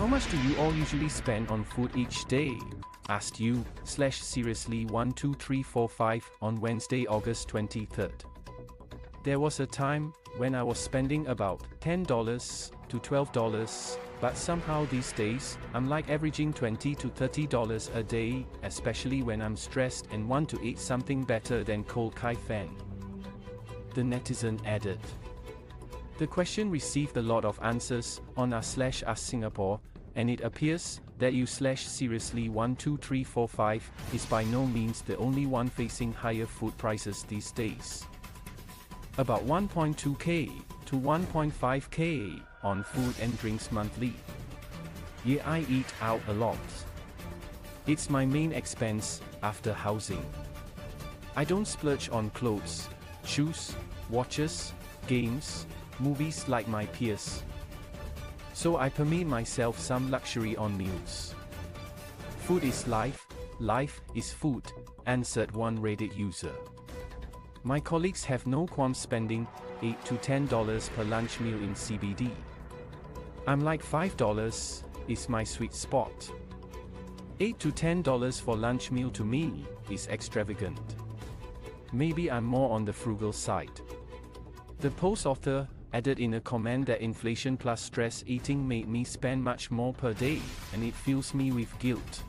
How much do you all usually spend on food each day? Asked you, /seriously12345 on Wednesday, August 23rd. There was a time when I was spending about $10 to $12, but somehow these days, I'm like averaging $20 to $30 a day, especially when I'm stressed and want to eat something better than cold Kai Fan. The netizen added. The question received a lot of answers on r/singapore, and it appears that you /seriously12345 is by no means the only one facing higher food prices these days. About 1.2k to 1.5k on food and drinks monthly. Yeah, I eat out a lot. It's my main expense after housing. I don't splurge on clothes, shoes, watches, games, movies like my peers. So I permit myself some luxury on meals. Food is life, life is food, answered one Reddit user. My colleagues have no qualms spending $8 to $10 per lunch meal in CBD. I'm like $5 is my sweet spot. $8 to $10 for lunch meal to me is extravagant. Maybe I'm more on the frugal side. The post author added in a comment that inflation plus stress eating made me spend much more per day, and it fills me with guilt.